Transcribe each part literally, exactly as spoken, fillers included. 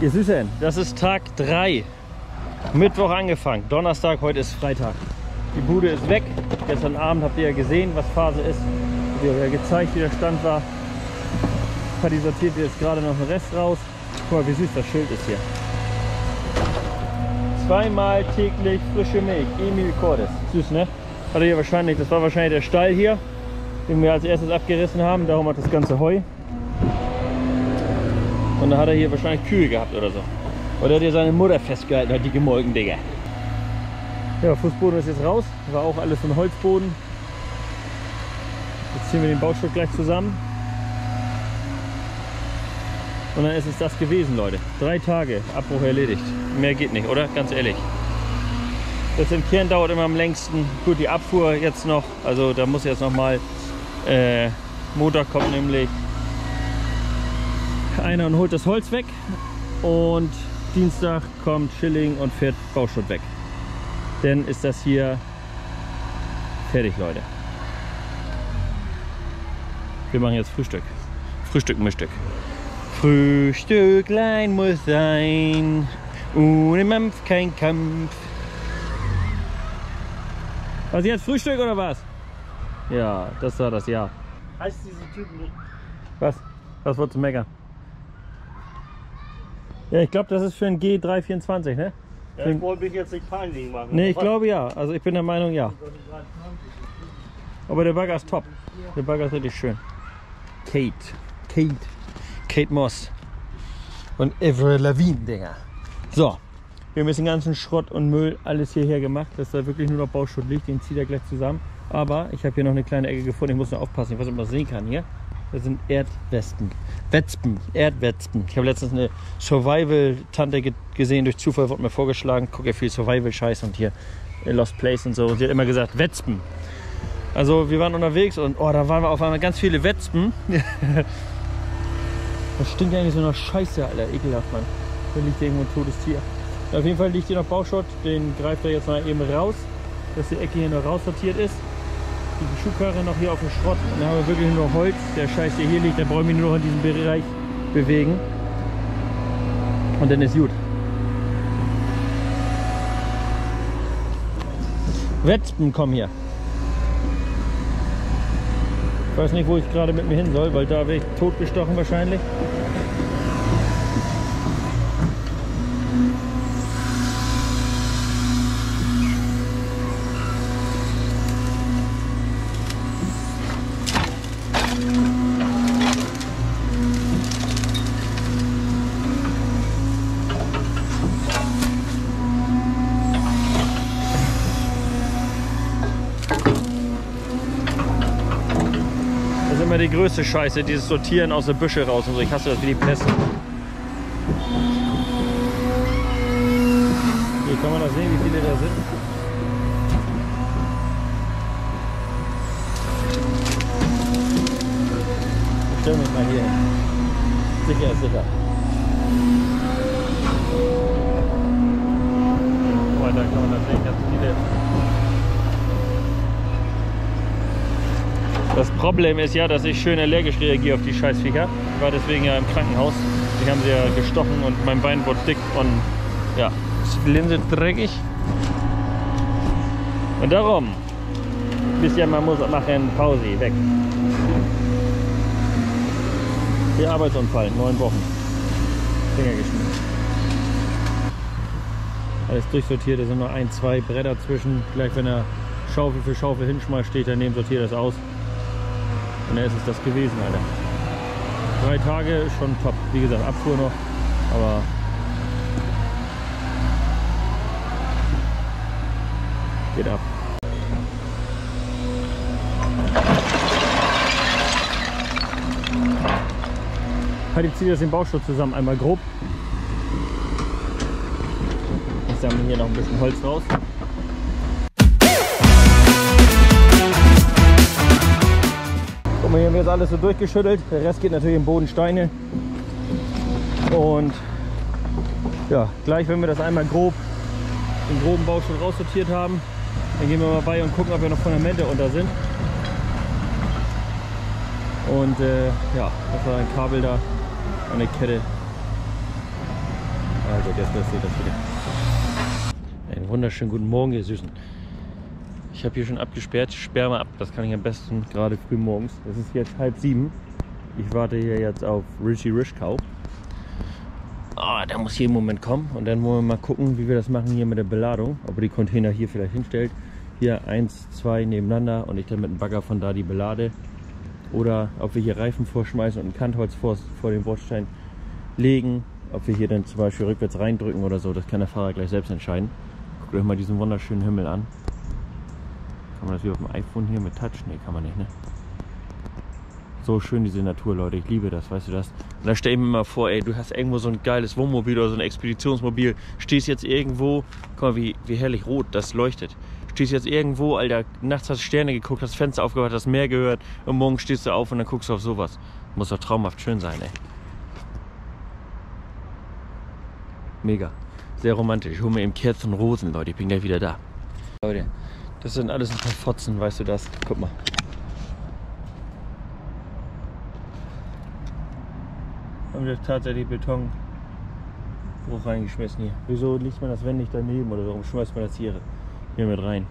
Ihr Süßen. Das ist Tag drei. Mittwoch angefangen. Donnerstag, heute ist Freitag. Die Bude ist weg. Gestern Abend habt ihr ja gesehen, was Phase ist. Ich habe ja gezeigt, wie der Stand war. Patti sortiert jetzt gerade noch den Rest raus. Guck mal, wie süß das Schild ist hier. Zweimal täglich frische Milch. Emil Cordes. Süß, ne? Hat er hier wahrscheinlich, das war wahrscheinlich der Stall hier, den wir als erstes abgerissen haben. Darum hat das ganze Heu. Und da hat er hier wahrscheinlich Kühe gehabt oder so. Oder hat er seine Mutter festgehalten, hat die gemolken, Digga. Ja, Fußboden ist jetzt raus. War auch alles von Holzboden. Jetzt ziehen wir den Baustock gleich zusammen. Und dann ist es das gewesen, Leute. Drei Tage, Abbruch erledigt. Mehr geht nicht, oder? Ganz ehrlich. Das Entkehren dauert immer am längsten. Gut, die Abfuhr jetzt noch. Also da muss jetzt nochmal... Äh, Montag kommt nämlich einer und holt das Holz weg. Und Dienstag kommt Schilling und fährt Bauschutt weg. Dann ist das hier fertig, Leute. Wir machen jetzt Frühstück. Frühstück, Mischstück. Frühstücklein muss sein, ohne Mampf kein Kampf. Was jetzt, Frühstück oder was? Ja, das war das, ja. Heißt diese Typen nicht? Was? Was war zu meckern? Ja, ich glaube, das ist für ein G drei vierundzwanzig, ne? Ja, ich wollte mich jetzt nicht peinlich machen. Ne, ich glaube ja. Also ich bin der Meinung, ja. Aber der Bagger ist top. Der Bagger ist richtig schön. Kate. Kate. Kate Moss und Evre Lavinen, Dinger. So, wir haben jetzt den ganzen Schrott und Müll alles hierher gemacht, dass da wirklich nur noch Bauschutt liegt. Den zieht er gleich zusammen. Aber ich habe hier noch eine kleine Ecke gefunden. Ich muss nur aufpassen, ich weiß nicht, ob man das sehen kann hier. Das sind Erdwespen. Wespen, Erdwespen. Ich habe letztens eine Survival-Tante ge gesehen, durch Zufall wurde mir vorgeschlagen. Guck, ja, viel Survival-Scheiß und hier Lost Place und so. Und sie hat immer gesagt, Wespen. Also wir waren unterwegs und oh, da waren wir auf einmal ganz viele Wespen. Das stinkt eigentlich so nach Scheiße, Alter. Ekelhaft, Mann. Da liegt irgendwo ein totes Tier. Auf jeden Fall liegt hier noch Bauschutt. Den greift er jetzt mal eben raus, dass die Ecke hier noch raussortiert ist. Die Schuhkarre noch hier auf dem Schrott. Und dann haben wir wirklich nur Holz. Der Scheiß, der hier liegt, der brauchen wir nur noch in diesem Bereich bewegen. Und dann ist gut. Wespen kommen hier. Ich weiß nicht, wo ich gerade mit mir hin soll, weil da werde ich totgestochen wahrscheinlich. Die größte Scheiße, dieses Sortieren aus der Büsche raus und so. Ich hasse das wie die Pässe. Hier kann man das sehen, wie viele da sind. Ich stelle mich mal hier hin. Sicher ist sicher. Weiter kann man das sehen, ganz viele. Das Problem ist ja, dass ich schön allergisch reagiere auf die Scheißviecher. Ich war deswegen ja im Krankenhaus. Die haben sie ja gestochen und mein Bein wurde dick und ja, die Linse dreckig. Und darum, bisschen man muss machen, Pause, weg. Der Arbeitsunfall, neun Wochen. Finger geschnitten. Alles durchsortiert, da sind noch ein, zwei Bretter zwischen. Gleich wenn er Schaufel für Schaufel hinschmeißt, steht daneben, sortiert das aus. Und da ist es das gewesen, Alter. Drei Tage ist schon top. Wie gesagt, Abfuhr noch, aber... geht ab. Patti zieht jetzt den Baustock zusammen, einmal grob. Ich sammle hier noch ein bisschen Holz raus. Hier haben wir jetzt alles so durchgeschüttelt. Der Rest geht natürlich im Boden, Steine. Und ja, gleich wenn wir das einmal grob, den groben Baustoff raussortiert haben, dann gehen wir mal bei und gucken, ob wir noch Fundamente unter sind. Und äh, ja, das war ein Kabel da, eine Kette. vergessen, dass ihr das wieder. Einen wunderschönen guten Morgen, ihr Süßen. Ich habe hier schon abgesperrt. Ich sperre mal ab. Das kann ich am besten gerade früh morgens. Es ist jetzt halb sieben. Ich warte hier jetzt auf Rischi Rischkau. Oh, der muss hier im Moment kommen. Und dann wollen wir mal gucken, wie wir das machen hier mit der Beladung. Ob er die Container hier vielleicht hinstellt. Hier eins, zwei nebeneinander und ich dann mit dem Bagger von da die belade. Oder ob wir hier Reifen vorschmeißen und ein Kantholz vor, vor den Bordstein legen. Ob wir hier dann zum Beispiel rückwärts reindrücken oder so. Das kann der Fahrer gleich selbst entscheiden. Guckt euch mal diesen wunderschönen Himmel an. Kann man das wie auf dem iPhone hier mit Touch? Nee, kann man nicht, ne? So schön diese Natur, Leute. Ich liebe das, weißt du das? Und da stell ich mir mal vor, ey, du hast irgendwo so ein geiles Wohnmobil oder so ein Expeditionsmobil. Stehst jetzt irgendwo, guck mal, wie, wie herrlich rot das leuchtet. Stehst jetzt irgendwo, Alter, nachts hast du Sterne geguckt, hast Fenster aufgemacht, hast Meer gehört und morgen stehst du auf und dann guckst du auf sowas. Muss doch traumhaft schön sein, ey. Mega. Sehr romantisch. Ich hol mir eben Kerzen und Rosen, Leute. Ich bin gleich wieder da. Leute, das sind alles ein paar Fotzen, weißt du das? Guck mal. Haben wir tatsächlich Betonbruch reingeschmissen hier. Wieso legt man das wendig daneben oder warum schmeißt man das hier? Hier mit rein.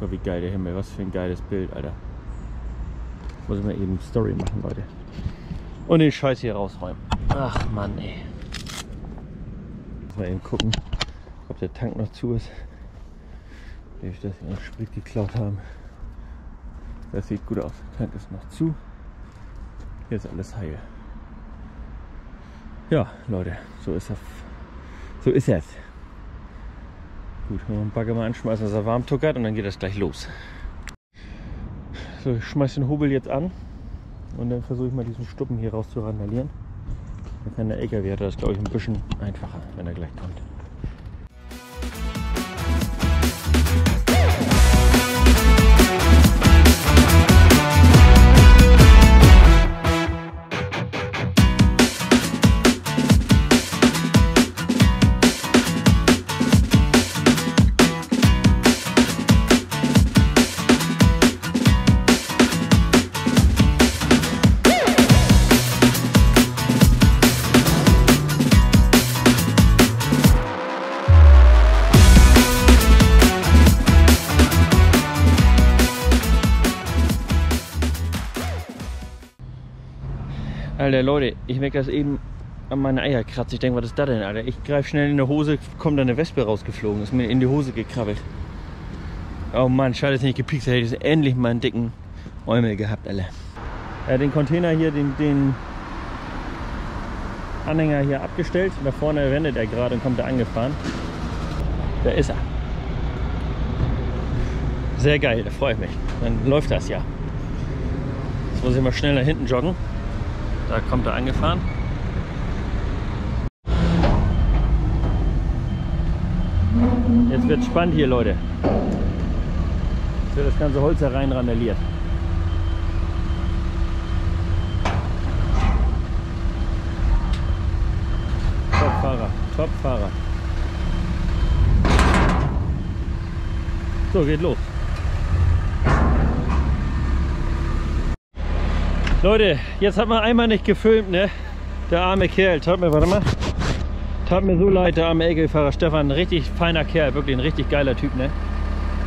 Guck, wie geil der Himmel, was für ein geiles Bild, Alter. Muss ich mal eben Story machen, Leute. Und den Scheiß hier rausräumen. Ach Mann, ey. Mal eben gucken, ob der Tank noch zu ist. Wie ich das hier noch Sprit geklaut haben. Das sieht gut aus. Der Tank ist noch zu. Hier ist alles heil. Ja, Leute, so ist das. So ist es. Gut, wenn wir den Bagger mal anschmeißen, dass er warm tuckert und dann geht das gleich los. So, ich schmeiße den Hobel jetzt an und dann versuche ich mal diesen Stuppen hier raus zu randalieren. Dann kann der L K W, hat das glaube ich ein bisschen einfacher, wenn er gleich kommt. Alter, Leute, ich merke das eben an meine Eier kratzt. Ich denke, was ist das denn, Alter? Ich greife schnell in eine Hose, kommt da eine Wespe rausgeflogen, ist mir in die Hose gekrabbelt. Oh Mann, schade, dass ich nicht gepiekst hätte. Ich hätte endlich mal einen dicken Eumel gehabt, Alter. Ja, den Container hier, den, den Anhänger hier abgestellt. Da vorne wendet er gerade und kommt da angefahren. Da ist er. Sehr geil, da freue ich mich. Dann läuft das ja. Jetzt muss ich mal schnell nach hinten joggen. Da kommt er angefahren. Jetzt wird es spannend hier, Leute. Jetzt wird das ganze Holz da rein randaliert. Topfahrer, Topfahrer. So, geht los. Leute, jetzt hat man einmal nicht gefilmt, ne? Der arme Kerl, tat mir, warte mal, tat mir so leid, der arme L K W-Fahrer Stefan, ein richtig feiner Kerl, wirklich ein richtig geiler Typ, ne?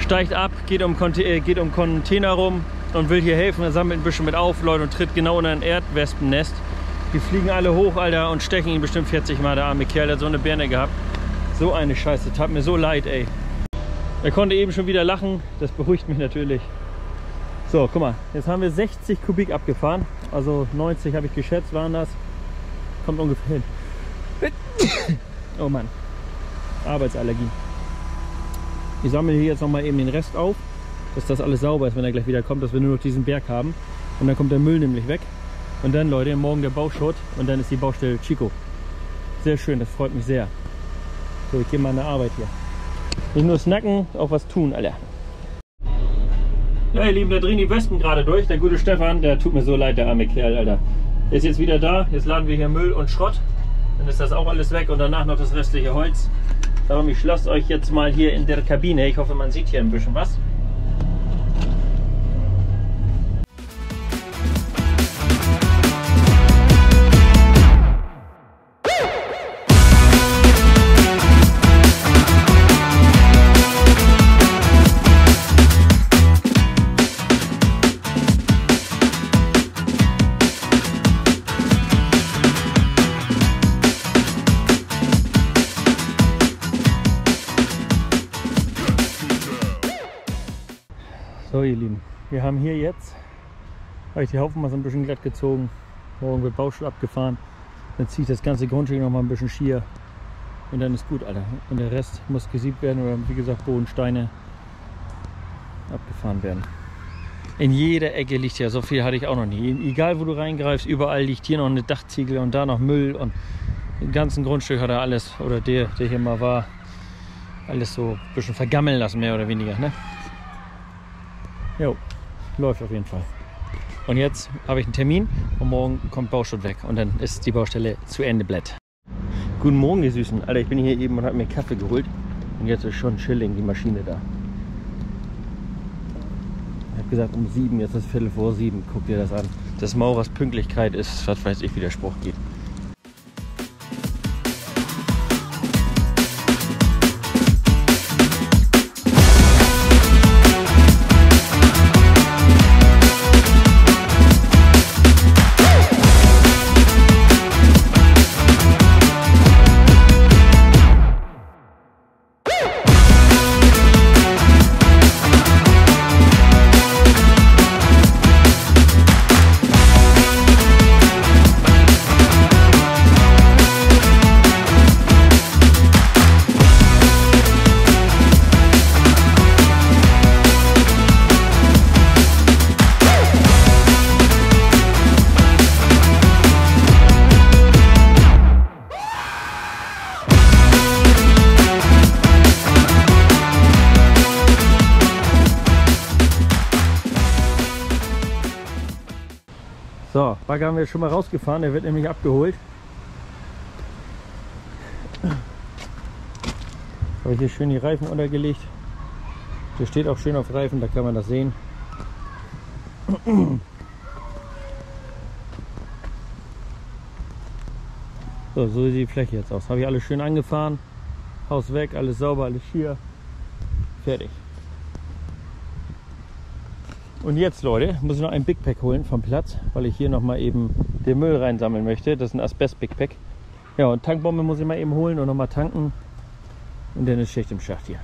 Steigt ab, geht um, äh, geht um Container rum und will hier helfen, er sammelt ein bisschen mit auf, Leute, und tritt genau unter ein Erdwespennest. Die fliegen alle hoch, Alter, und stechen ihn bestimmt vierzig Mal, der arme Kerl, der hat so eine Birne gehabt. So eine Scheiße, tat mir so leid, ey. Er konnte eben schon wieder lachen, das beruhigt mich natürlich. So, guck mal, jetzt haben wir sechzig Kubik abgefahren, also neunzig habe ich geschätzt, waren das, kommt ungefähr hin. Oh Mann, Arbeitsallergie. Ich sammle hier jetzt nochmal eben den Rest auf, dass das alles sauber ist, wenn er gleich wieder kommt, dass wir nur noch diesen Berg haben. Und dann kommt der Müll nämlich weg. Und dann, Leute, morgen der Bauschutt und dann ist die Baustelle Chico. Sehr schön, das freut mich sehr. So, ich gehe mal an der Arbeit hier. Nicht nur snacken, auch was tun, Alter. Ja, ihr Lieben, da drehen die Wespen gerade durch. Der gute Stefan, der tut mir so leid, der arme Kerl, Alter. Der ist jetzt wieder da. Jetzt laden wir hier Müll und Schrott. Dann ist das auch alles weg und danach noch das restliche Holz. Darum, ich lasse euch jetzt mal hier in der Kabine. Ich hoffe, man sieht hier ein bisschen was. ihr Lieben, wir haben hier jetzt, habe ich die Haufenmasse ein bisschen glatt gezogen, morgen wird Baustell abgefahren, dann ziehe ich das ganze Grundstück noch mal ein bisschen schier und dann ist gut, Alter. Und der Rest muss gesiebt werden oder wie gesagt Bodensteine abgefahren werden. In jeder Ecke liegt ja, so viel hatte ich auch noch nie. Egal wo du reingreifst, überall liegt hier noch eine Dachziegel und da noch Müll und im ganzen Grundstück hat er alles, oder der, der hier mal war, alles so ein bisschen vergammeln lassen, mehr oder weniger, ne? Jo, läuft auf jeden Fall. Und jetzt habe ich einen Termin und morgen kommt Baustelle weg und dann ist die Baustelle zu Ende, Blatt. Guten Morgen, ihr Süßen. Alter, ich bin hier eben und habe mir Kaffee geholt und jetzt ist schon Schilling die Maschine da. Ich habe gesagt um sieben, jetzt ist Viertel vor sieben. Guck dir das an. Das Maurers Pünktlichkeit ist, was weiß ich, wie der Spruch geht. So, Bagger haben wir schon mal rausgefahren, der wird nämlich abgeholt. Habe ich hier schön die Reifen untergelegt. Der steht auch schön auf Reifen, da kann man das sehen. So, so sieht die Fläche jetzt aus. Habe ich alles schön angefahren. Haus weg, alles sauber, alles schier. Fertig. Und jetzt, Leute, muss ich noch ein Big Pack holen vom Platz, weil ich hier nochmal eben den Müll reinsammeln möchte. Das ist ein Asbest-Big Pack. Ja, und Tankbombe muss ich mal eben holen und nochmal tanken. Und dann ist Schicht im Schacht hier.